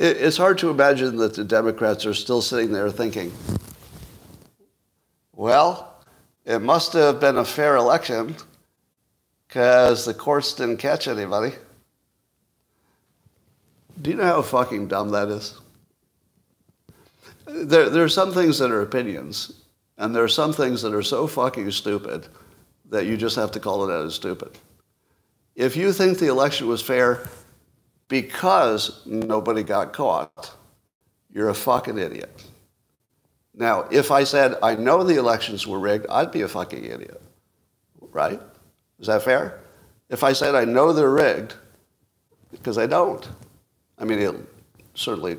It's hard to imagine that the Democrats are still sitting there thinking, well, it must have been a fair election because the courts didn't catch anybody. Do you know how fucking dumb that is? There, there are some things that are opinions, and there are some things that are so fucking stupid that you just have to call it out as stupid. If you think the election was fair because nobody got caught, you're a fucking idiot. Now, if I said, I know the elections were rigged, I'd be a fucking idiot, right? Is that fair? If I said, I know they're rigged, because I don't. I mean, it certainly,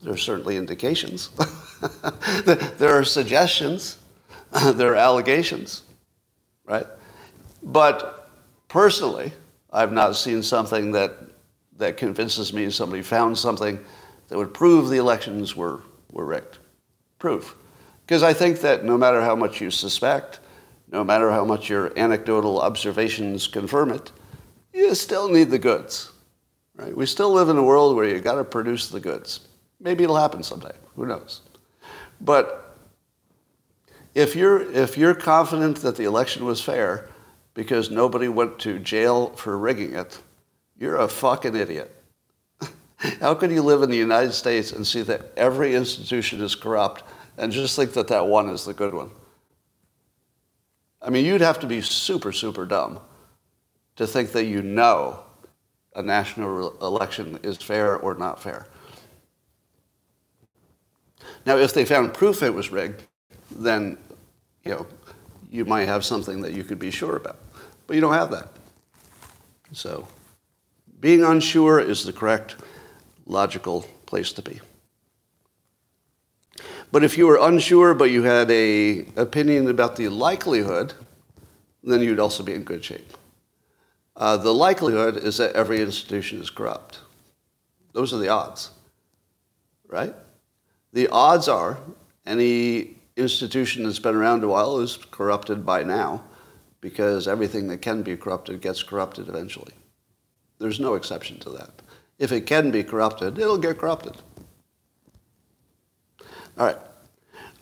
there's certainly indications. There are suggestions. There are allegations, right? But personally, I've not seen something that, that convinces me somebody found something that would prove the elections were, were rigged. Proof. Because I think that no matter how much you suspect, no matter how much your anecdotal observations confirm it, you still need the goods. Right? We still live in a world where you've got to produce the goods. Maybe it'll happen someday. Who knows? But if you're, if you're confident that the election was fair because nobody went to jail for rigging it, you're a fucking idiot. How can you live in the United States and see that every institution is corrupt and just think that that one is the good one? I mean, you'd have to be super, super dumb to think that you know a national election is fair or not fair. Now, if they found proof it was rigged, then, you know, you might have something that you could be sure about. But you don't have that. So being unsure is the correct, logical place to be. But if you were unsure but you had an opinion about the likelihood, then you'd also be in good shape. Uh, the likelihood is that every institution is corrupt. Those are the odds, right? The odds are any institution that's been around a while is corrupted by now because everything that can be corrupted gets corrupted eventually. There's no exception to that. If it can be corrupted, it'll get corrupted. All right.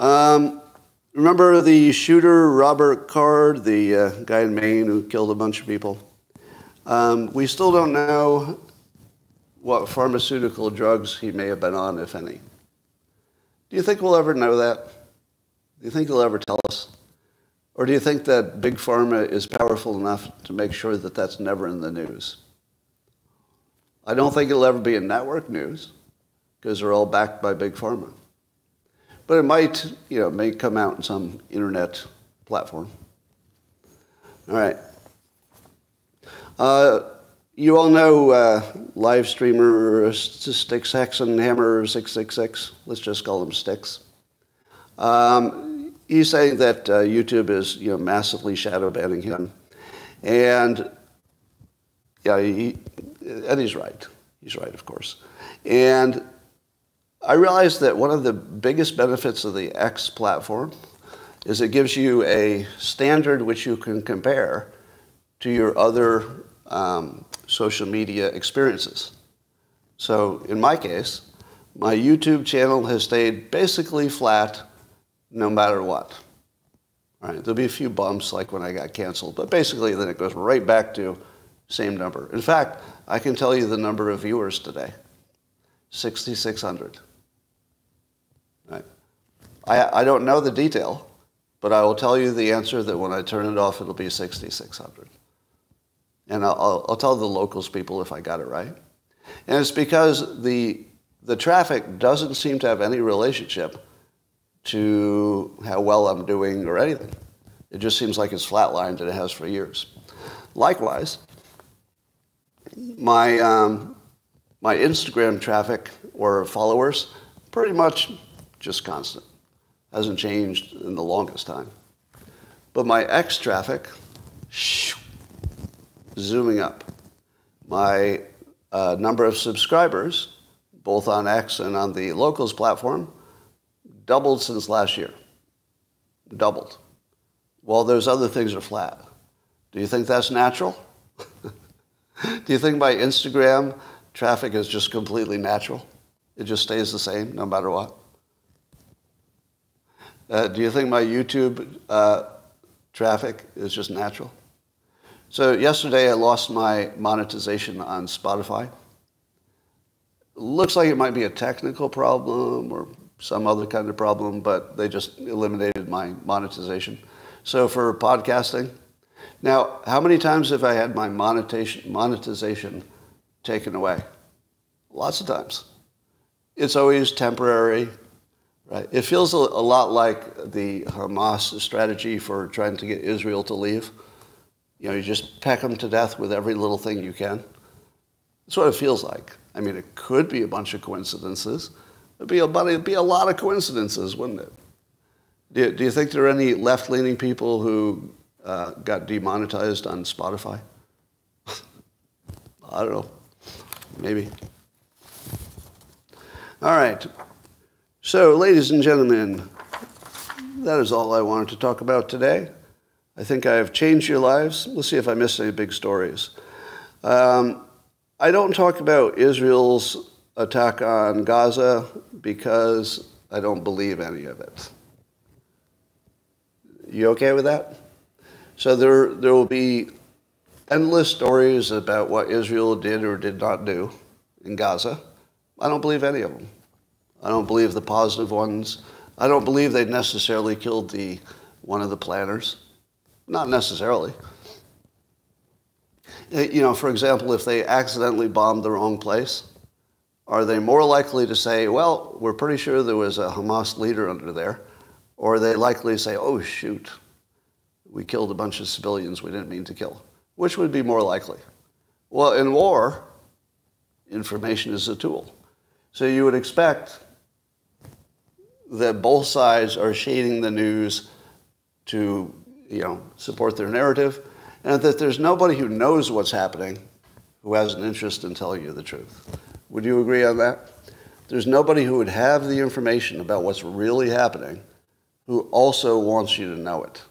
Um, remember the shooter, Robert Card, the uh, guy in Maine who killed a bunch of people? Um, we still don't know what pharmaceutical drugs he may have been on, if any. Do you think we'll ever know that? Do you think they'll ever tell us? Or do you think that Big Pharma is powerful enough to make sure that that's never in the news? I don't think it'll ever be in network news because they're all backed by Big Pharma. But it might, you know, may come out in some internet platform. All right. Uh, you all know uh, live streamer Sticks, Hexenhammer six six six. Let's just call him Sticks. Um, he's saying that uh, YouTube is, you know, massively shadow banning him, and yeah, he, and he's right. He's right, of course, and. I realized that one of the biggest benefits of the X platform is it gives you a standard which you can compare to your other um, social media experiences. So in my case, my YouTube channel has stayed basically flat no matter what. All right, there'll be a few bumps like when I got canceled, but basically then it goes right back to same number. In fact, I can tell you the number of viewers today, sixty-six hundred. I, I don't know the detail, but I will tell you the answer that when I turn it off, it'll be sixty-six hundred. And I'll, I'll tell the Locals people if I got it right. And it's because the, the traffic doesn't seem to have any relationship to how well I'm doing or anything. It just seems like it's flatlined and it has for years. Likewise, my, um, my Instagram traffic or followers pretty much just constant. Hasn't changed in the longest time. But my X traffic, shoo, zooming up. My uh, number of subscribers, both on X and on the Locals platform, doubled since last year. Doubled. While those other things are flat. Do you think that's natural? Do you think my Instagram traffic is just completely natural? It just stays the same no matter what? Uh, do you think my YouTube uh, traffic is just natural? So yesterday I lost my monetization on Spotify. Looks like it might be a technical problem or some other kind of problem, but they just eliminated my monetization. So for podcasting, now how many times have I had my monetization, monetization taken away? Lots of times. It's always temporary. Right. It feels a lot like the Hamas strategy for trying to get Israel to leave. You know, you just peck them to death with every little thing you can. That's what it feels like. I mean, it could be a bunch of coincidences. It'd be a, it'd be a lot of coincidences, wouldn't it? Do, do you think there are any left-leaning people who uh, got demonetized on Spotify? I don't know. Maybe. All right. So, ladies and gentlemen, that is all I wanted to talk about today. I think I have changed your lives. Let's see if I missed any big stories. Um, I don't talk about Israel's attack on Gaza because I don't believe any of it. You okay with that? So there, there will be endless stories about what Israel did or did not do in Gaza. I don't believe any of them. I don't believe the positive ones. I don't believe they necessarily killed the one of the planners. Not necessarily. You know, for example, if they accidentally bombed the wrong place, are they more likely to say, well, we're pretty sure there was a Hamas leader under there? Or are they likely to say, oh, shoot, we killed a bunch of civilians we didn't mean to kill? Which would be more likely? Well, in war, information is a tool. So you would expect that both sides are shading the news to, you know, support their narrative, and that there's nobody who knows what's happening who has an interest in telling you the truth. Would you agree on that? There's nobody who would have the information about what's really happening who also wants you to know it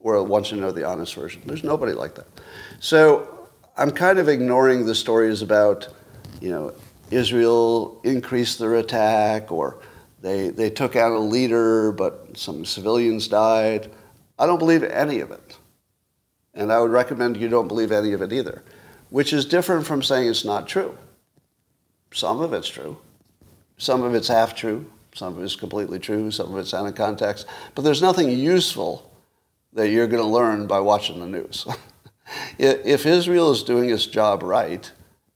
or wants you to know the honest version. There's nobody like that. So I'm kind of ignoring the stories about, you know, Israel increased their attack or they, they took out a leader but some civilians died. I don't believe any of it. And I would recommend you don't believe any of it either, which is different from saying it's not true. Some of it's true. Some of it's half true. Some of it's completely true. Some of it's out of context. But there's nothing useful that you're going to learn by watching the news. If Israel is doing its job right,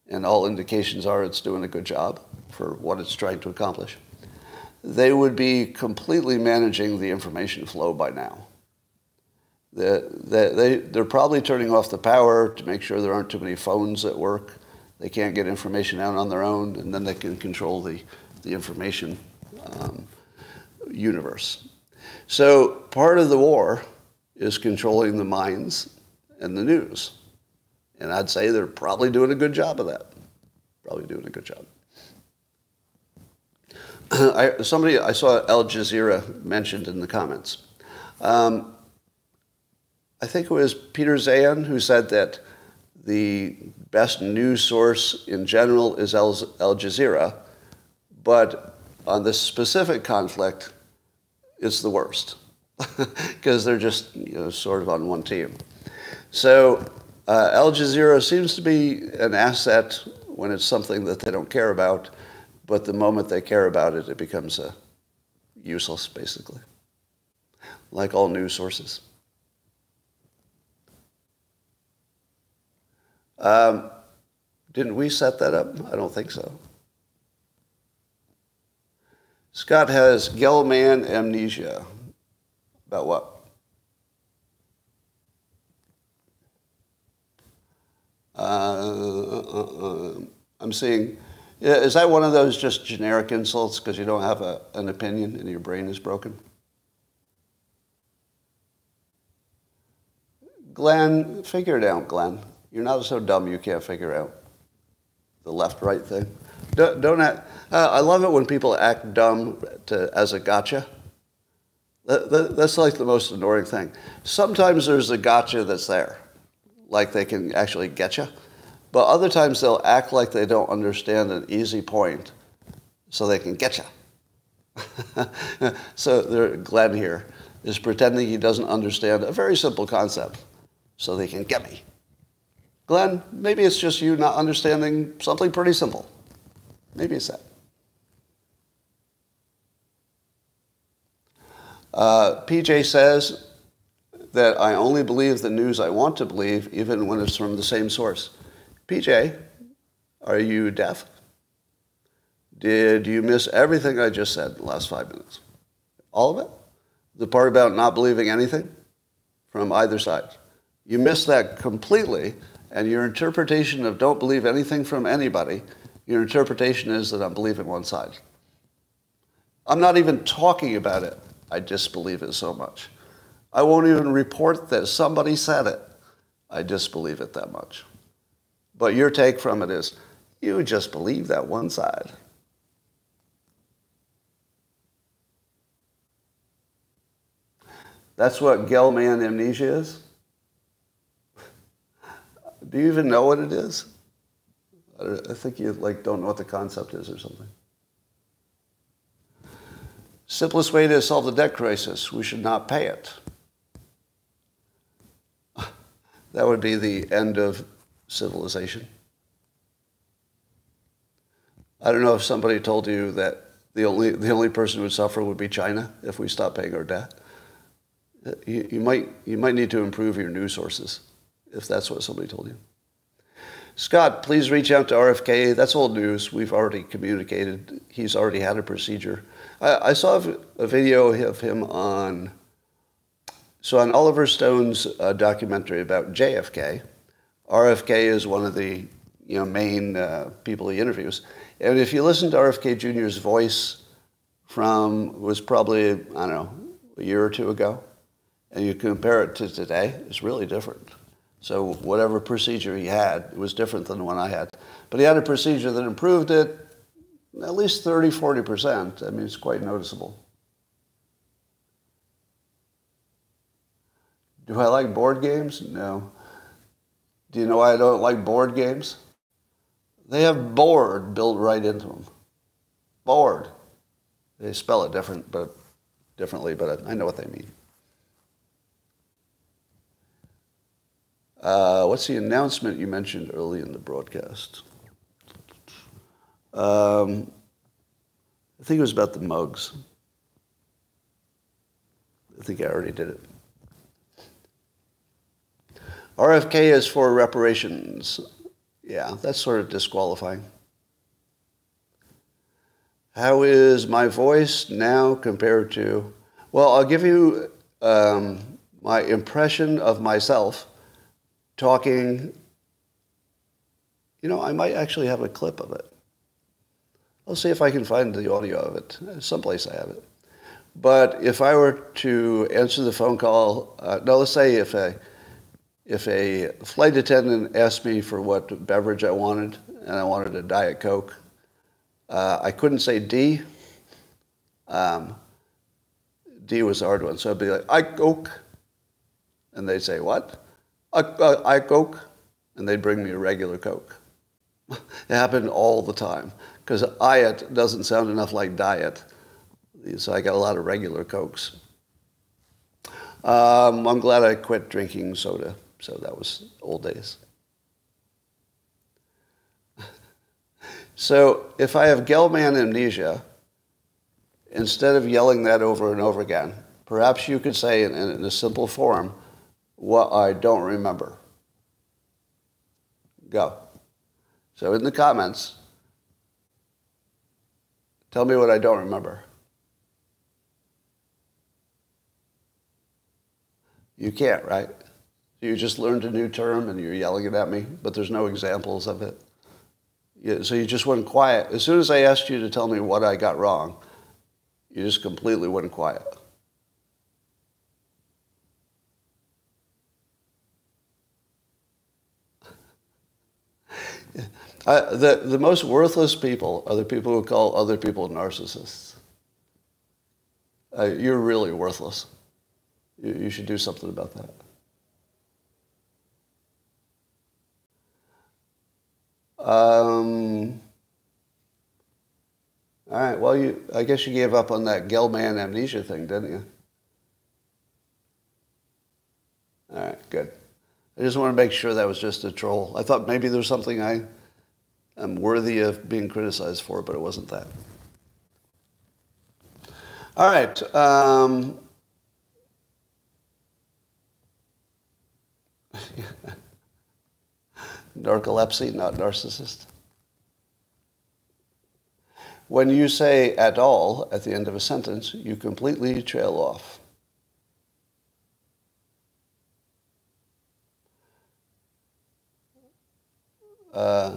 and all indications are it's doing a good job for what it's trying to accomplish, they would be completely managing the information flow by now. They, they, they're probably turning off the power to make sure there aren't too many phones at work. They can't get information out on their own, and then they can control the, the information um, universe. So part of the war is controlling the minds and the news. And I'd say they're probably doing a good job of that. Probably doing a good job. I, somebody, I saw Al Jazeera mentioned in the comments. Um, I think it was Peter Zayan who said that the best news source in general is Al, Al Jazeera, but on this specific conflict, it's the worst because they're just, you know, sort of on one team. So uh, Al Jazeera seems to be an asset when it's something that they don't care about, but the moment they care about it, it becomes uh, useless, basically, like all news sources. Um, didn't we set that up? I don't think so. Scott has Gelman amnesia. About what? Uh, uh, uh, I'm seeing, is that one of those just generic insults because you don't have a, an opinion and your brain is broken? Glenn, figure it out, Glenn. You're not so dumb you can't figure out the left-right thing. Don't, don't act, uh, I love it when people act dumb to, as a gotcha. That, that, that's like the most annoying thing. Sometimes there's a gotcha that's there, like they can actually get you. But other times they'll act like they don't understand an easy point so they can get you. So there, Glenn here is pretending he doesn't understand a very simple concept so they can get me. Glenn, maybe it's just you not understanding something pretty simple. Maybe it's that. Uh, P J says that I only believe the news I want to believe, even when it's from the same source. P J, are you deaf? Did you miss everything I just said in the last five minutes? All of it? The part about not believing anything from either side. You missed that completely. And your interpretation of don't believe anything from anybody, your interpretation is that I'm believing one side. I'm not even talking about it. I disbelieve it so much. I won't even report that somebody said it. I disbelieve it that much. But your take from it is, you just believe that one side. That's what Gelman amnesia is? Do you even know what it is? I, don't, I think you like don't know what the concept is or something. Simplest way to solve the debt crisis, we should not pay it. That would be the end of civilization. I don't know if somebody told you that the only, the only person who would suffer would be China if we stopped paying our debt. You, you, might, you might need to improve your news sources if that's what somebody told you. Scott, please reach out to R F K. That's old news. We've already communicated. He's already had a procedure. I, I saw a video of him on... So on Oliver Stone's uh, documentary about J F K, R F K is one of the you know, main uh, people he interviews. And if you listen to R F K Junior's voice from, was probably, I don't know, a year or two ago, and you compare it to today, it's really different. So whatever procedure he had, it was different than the one I had. But he had a procedure that improved it at least thirty, forty percent. I mean, it's quite noticeable. Do I like board games? No. Do you know why I don't like board games? They have board built right into them. Board. They spell it different, but differently, but I know what they mean. Uh, what's the announcement you mentioned early in the broadcast? Um, I think it was about the mugs. I think I already did it. R F K is for reparations. Yeah, that's sort of disqualifying. How is my voice now compared to... Well, I'll give you um, my impression of myself talking. You know, I might actually have a clip of it. I'll see if I can find the audio of it. Someplace I have it. But if I were to answer the phone call... Uh, no, let's say if I... If a flight attendant asked me for what beverage I wanted, and I wanted a Diet Coke, uh, I couldn't say D. Um, D was the hard one. So I'd be like, I Coke. And they'd say, what? I, uh, I Coke. And they'd bring me a regular Coke. It happened all the time. Because I-it doesn't sound enough like diet. So I got a lot of regular Cokes. Um, I'm glad I quit drinking soda. So that was old days. So if I have Gelman amnesia, instead of yelling that over and over again, perhaps you could say in, in a simple form, what I don't remember. Go. So in the comments, tell me what I don't remember. You can't, right? You just learned a new term and you're yelling it at me, but there's no examples of it. Yeah, so you just went quiet. As soon as I asked you to tell me what I got wrong, you just completely went quiet. I, the, the most worthless people are the people who call other people narcissists. Uh, you're really worthless. You, you should do something about that. Um, all right, well, you, I guess you gave up on that Gelman amnesia thing, didn't you? All right, good. I just want to make sure that was just a troll. I thought maybe there's something I am worthy of being criticized for, but it wasn't that. All right. Um, narcolepsy, not narcissist. When you say at all at the end of a sentence, you completely trail off. Uh,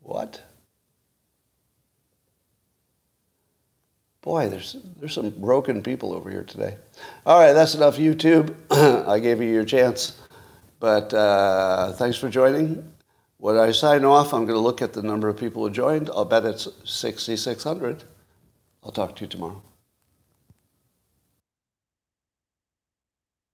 what? Boy, there's, there's some broken people over here today. All right, that's enough, YouTube. I gave you your chance. But uh, thanks for joining. When I sign off, I'm going to look at the number of people who joined. I'll bet it's sixty-six hundred. I'll talk to you tomorrow.